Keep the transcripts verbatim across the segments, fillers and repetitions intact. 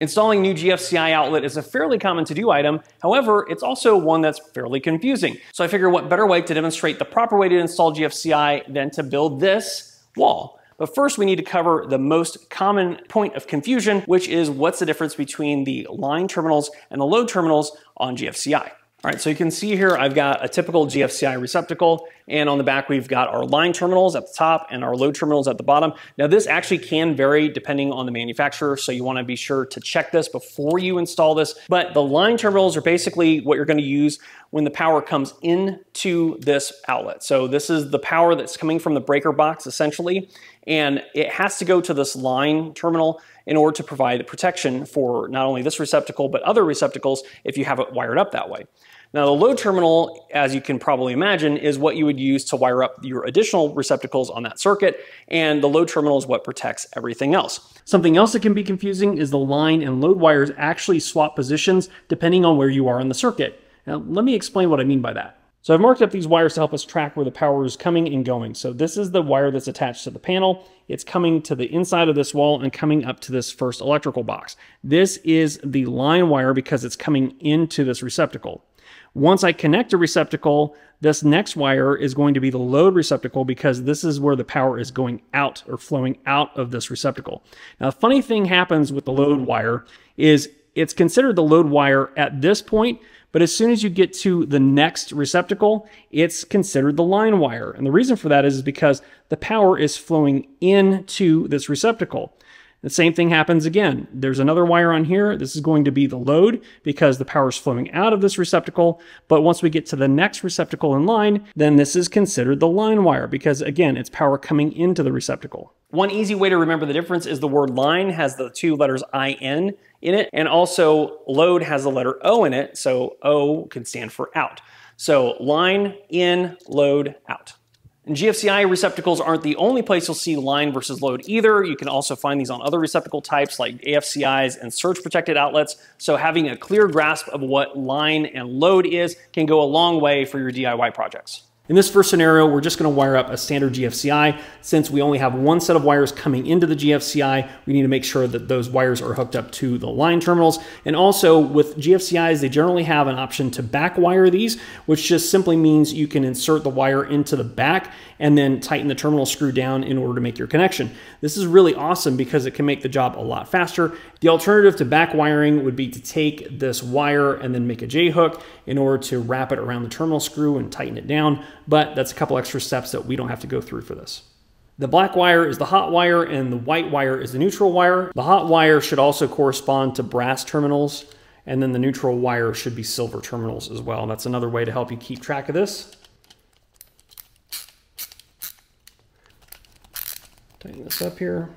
Installing new G F C I outlet is a fairly common to-do item, however, it's also one that's fairly confusing. So I figure what better way to demonstrate the proper way to install G F C I than to build this wall. But first we need to cover the most common point of confusion, which is what's the difference between the line terminals and the load terminals on G F C I. All right, so you can see here I've got a typical G F C I receptacle, and on the back we've got our line terminals at the top and our load terminals at the bottom. Now this actually can vary depending on the manufacturer, so you wanna be sure to check this before you install this, but the line terminals are basically what you're gonna use when the power comes into this outlet. So this is the power that's coming from the breaker box essentially, and it has to go to this line terminal in order to provide protection for not only this receptacle, but other receptacles if you have it wired up that way. Now the load terminal, as you can probably imagine, is what you would use to wire up your additional receptacles on that circuit, and the load terminal is what protects everything else. Something else that can be confusing is the line and load wires actually swap positions depending on where you are in the circuit. Now let me explain what I mean by that. So I've marked up these wires to help us track where the power is coming and going. So this is the wire that's attached to the panel. It's coming to the inside of this wall and coming up to this first electrical box. This is the line wire because it's coming into this receptacle. Once I connect a receptacle, this next wire is going to be the load receptacle because this is where the power is going out or flowing out of this receptacle. Now, a funny thing happens with the load wire is it's considered the load wire at this point, but as soon as you get to the next receptacle, it's considered the line wire. And the reason for that is because the power is flowing into this receptacle. The same thing happens again. There's another wire on here. This is going to be the load because the power is flowing out of this receptacle. But once we get to the next receptacle in line, then this is considered the line wire because again, it's power coming into the receptacle. One easy way to remember the difference is the word line has the two letters I N in it, and also load has the letter O in it, so O can stand for out. So line, in, load, out. And G F C I receptacles aren't the only place you'll see line versus load either. You can also find these on other receptacle types like A F C Is and surge protected outlets. So having a clear grasp of what line and load is can go a long way for your D I Y projects. In this first scenario, we're just gonna wire up a standard G F C I. Since we only have one set of wires coming into the G F C I, we need to make sure that those wires are hooked up to the line terminals. And also with G F C Is, they generally have an option to back wire these, which just simply means you can insert the wire into the back and then tighten the terminal screw down in order to make your connection. This is really awesome because it can make the job a lot faster. The alternative to back wiring would be to take this wire and then make a J-hook in order to wrap it around the terminal screw and tighten it down. But that's a couple extra steps that we don't have to go through for this. The black wire is the hot wire and the white wire is the neutral wire. The hot wire should also correspond to brass terminals, and then the neutral wire should be silver terminals as well. And that's another way to help you keep track of this. Tighten this up here.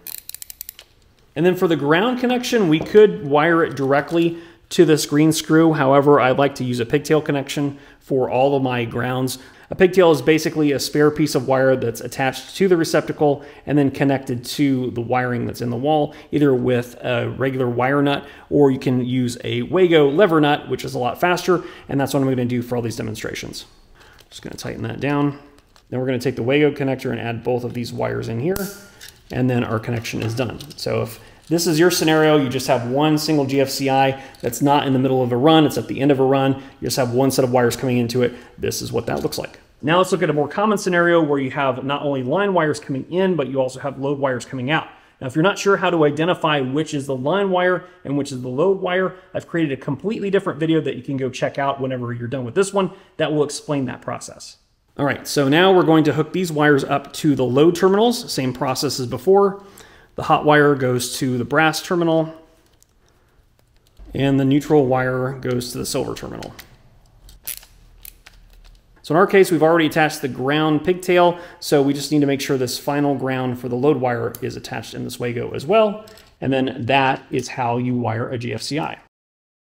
And then for the ground connection, we could wire it directly to this green screw. However, I like to use a pigtail connection for all of my grounds. A pigtail is basically a spare piece of wire that's attached to the receptacle and then connected to the wiring that's in the wall, either with a regular wire nut, or you can use a Wago lever nut, which is a lot faster, and that's what I'm gonna do for all these demonstrations. Just gonna tighten that down. Then we're gonna take the Wago connector and add both of these wires in here, and then our connection is done. So if this is your scenario, you just have one single G F C I that's not in the middle of a run, it's at the end of a run, you just have one set of wires coming into it, this is what that looks like. Now let's look at a more common scenario where you have not only line wires coming in, but you also have load wires coming out. Now, if you're not sure how to identify which is the line wire and which is the load wire, I've created a completely different video that you can go check out whenever you're done with this one that will explain that process. All right, so now we're going to hook these wires up to the load terminals, same process as before. The hot wire goes to the brass terminal, and the neutral wire goes to the silver terminal. So in our case, we've already attached the ground pigtail, so we just need to make sure this final ground for the load wire is attached in this Wago as well, and then that is how you wire a G F C I.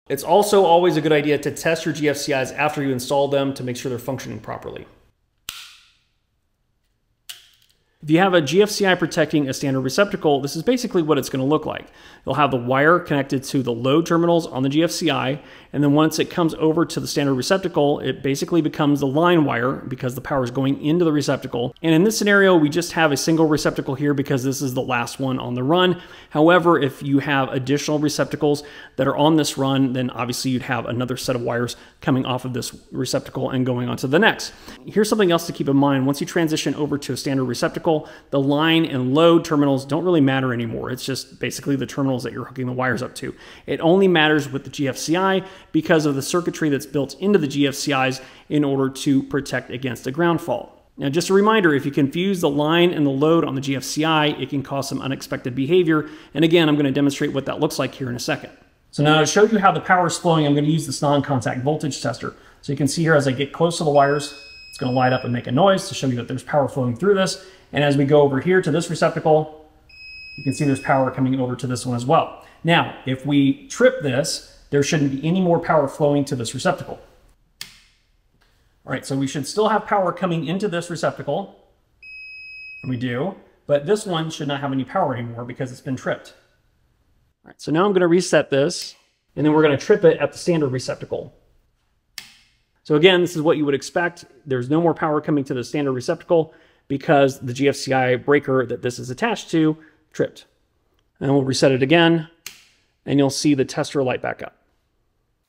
It's also always a good idea to test your G F C Is after you install them to make sure they're functioning properly. If you have a G F C I protecting a standard receptacle, this is basically what it's going to look like. You'll have the wire connected to the load terminals on the G F C I, and then once it comes over to the standard receptacle, it basically becomes the line wire because the power is going into the receptacle. And in this scenario, we just have a single receptacle here because this is the last one on the run. However, if you have additional receptacles that are on this run, then obviously you'd have another set of wires coming off of this receptacle and going on to the next. Here's something else to keep in mind. Once you transition over to a standard receptacle, the line and load terminals don't really matter anymore. It's just basically the terminals that you're hooking the wires up to. It only matters with the G F C I because of the circuitry that's built into the G F C Is in order to protect against a ground fault. Now, just a reminder, if you confuse the line and the load on the G F C I, it can cause some unexpected behavior. And again, I'm going to demonstrate what that looks like here in a second. So now to show you how the power is flowing, I'm going to use this non-contact voltage tester. So you can see here as I get close to the wires, it's going to light up and make a noise to show you that there's power flowing through this. And as we go over here to this receptacle, you can see there's power coming over to this one as well. Now, if we trip this, there shouldn't be any more power flowing to this receptacle. All right, so we should still have power coming into this receptacle, and we do, but this one should not have any power anymore because it's been tripped. All right, so now I'm going to reset this, and then we're going to trip it at the standard receptacle. So again, this is what you would expect. There's no more power coming to the standard receptacle because the G F C I breaker that this is attached to tripped. And we'll reset it again, and you'll see the tester light back up.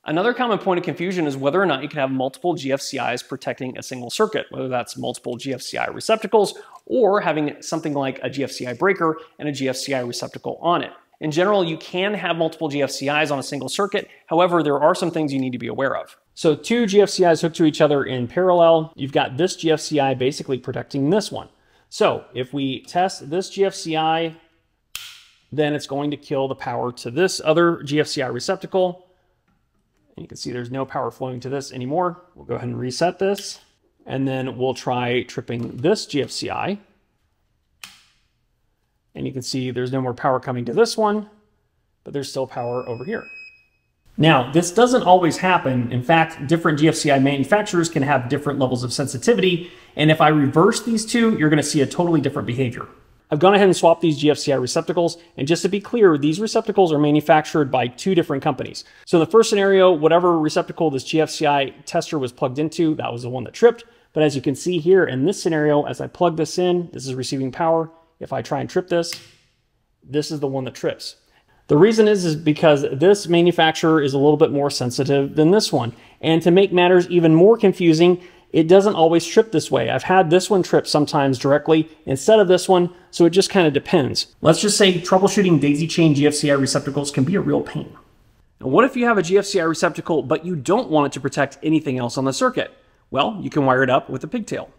Another common point of confusion is whether or not you can have multiple G F C Is protecting a single circuit, whether that's multiple G F C I receptacles or having something like a G F C I breaker and a G F C I receptacle on it. In general, you can have multiple G F C Is on a single circuit. However, there are some things you need to be aware of. So two G F C Is hooked to each other in parallel. You've got this G F C I basically protecting this one. So if we test this G F C I, then it's going to kill the power to this other G F C I receptacle. And you can see there's no power flowing to this anymore. We'll go ahead and reset this. And then we'll try tripping this G F C I. And you can see there's no more power coming to this one, but there's still power over here. Now, this doesn't always happen. In fact, different G F C I manufacturers can have different levels of sensitivity. And if I reverse these two, you're going to see a totally different behavior. I've gone ahead and swapped these G F C I receptacles. And just to be clear, these receptacles are manufactured by two different companies. So the first scenario, whatever receptacle this G F C I tester was plugged into, that was the one that tripped. But as you can see here in this scenario, as I plug this in, this is receiving power. If I try and trip this, this is the one that trips. The reason is, is because this manufacturer is a little bit more sensitive than this one. And to make matters even more confusing, it doesn't always trip this way. I've had this one trip sometimes directly instead of this one, so it just kind of depends. Let's just say troubleshooting daisy chain G F C I receptacles can be a real pain. Now, what if you have a G F C I receptacle, but you don't want it to protect anything else on the circuit? Well, you can wire it up with a pigtail.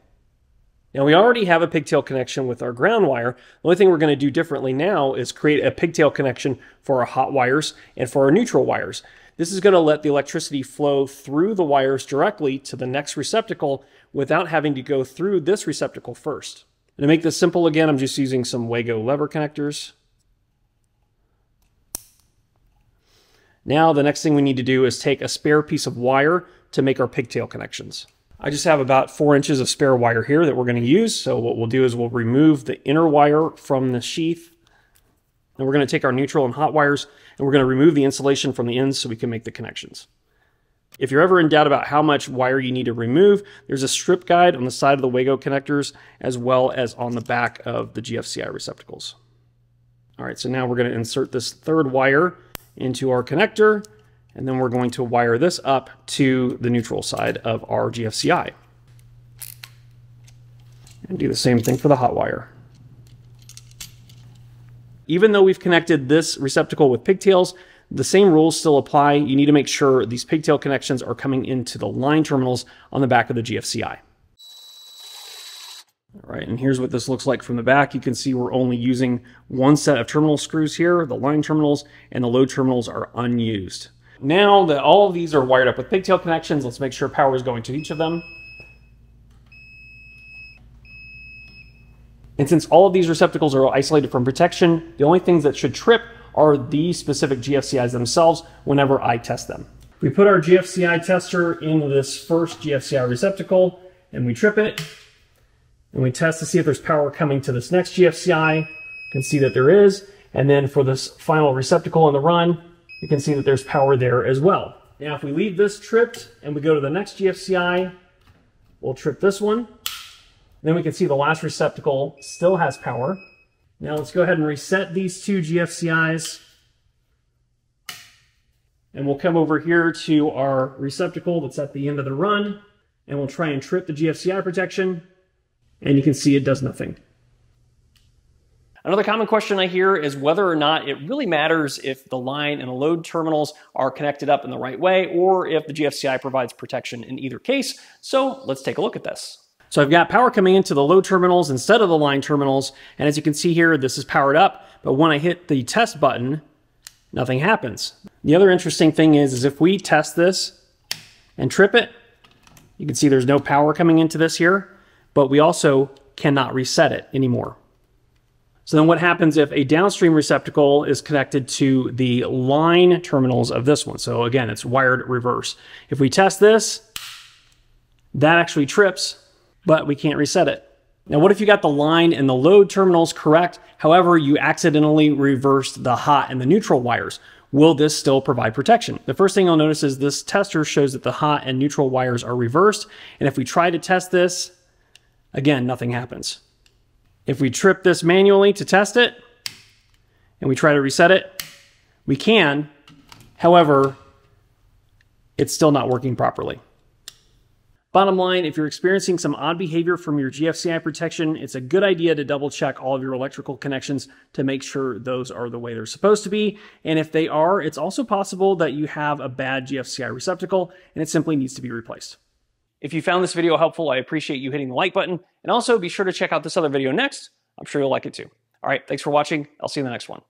Now, we already have a pigtail connection with our ground wire. The only thing we're going to do differently now is create a pigtail connection for our hot wires and for our neutral wires. This is going to let the electricity flow through the wires directly to the next receptacle without having to go through this receptacle first. And to make this simple again, I'm just using some Wago lever connectors. Now, the next thing we need to do is take a spare piece of wire to make our pigtail connections. I just have about four inches of spare wire here that we're going to use. So what we'll do is we'll remove the inner wire from the sheath. And we're going to take our neutral and hot wires, and we're going to remove the insulation from the ends so we can make the connections. If you're ever in doubt about how much wire you need to remove, there's a strip guide on the side of the Wago connectors as well as on the back of the G F C I receptacles. All right, so now we're going to insert this third wire into our connector. And then we're going to wire this up to the neutral side of our G F C I. And do the same thing for the hot wire. Even though we've connected this receptacle with pigtails, the same rules still apply. You need to make sure these pigtail connections are coming into the line terminals on the back of the G F C I. All right, and here's what this looks like from the back. You can see we're only using one set of terminal screws here, the line terminals, and the load terminals are unused. Now that all of these are wired up with pigtail connections, let's make sure power is going to each of them. And since all of these receptacles are isolated from protection, the only things that should trip are these specific G F C Is themselves whenever I test them. We put our G F C I tester into this first G F C I receptacle, and we trip it. and we test to see if there's power coming to this next G F C I. You can see that there is. And then for this final receptacle on the run, you can see that there's power there as well. Now, if we leave this tripped and we go to the next G F C I, we'll trip this one. Then we can see the last receptacle still has power. Now let's go ahead and reset these two G F C Is. And we'll come over here to our receptacle that's at the end of the run, and we'll try and trip the G F C I protection. And you can see it does nothing. Another common question I hear is whether or not it really matters if the line and the load terminals are connected up in the right way, or if the G F C I provides protection in either case. So let's take a look at this. So I've got power coming into the load terminals instead of the line terminals. And as you can see here, this is powered up. But when I hit the test button, nothing happens. The other interesting thing is, is if we test this and trip it, you can see there's no power coming into this here, but we also cannot reset it anymore. So then what happens if a downstream receptacle is connected to the line terminals of this one? So again, it's wired reverse. If we test this, that actually trips, but we can't reset it. Now, what if you got the line and the load terminals correct? However, you accidentally reversed the hot and the neutral wires. Will this still provide protection? The first thing you'll notice is this tester shows that the hot and neutral wires are reversed. And if we try to test this, again, nothing happens. If we trip this manually to test it, and we try to reset it, we can. However, it's still not working properly. Bottom line, if you're experiencing some odd behavior from your G F C I protection, it's a good idea to double check all of your electrical connections to make sure those are the way they're supposed to be. And if they are, it's also possible that you have a bad G F C I receptacle and it simply needs to be replaced. If you found this video helpful, I appreciate you hitting the like button, and also be sure to check out this other video next. I'm sure you'll like it too. All right, thanks for watching. I'll see you in the next one.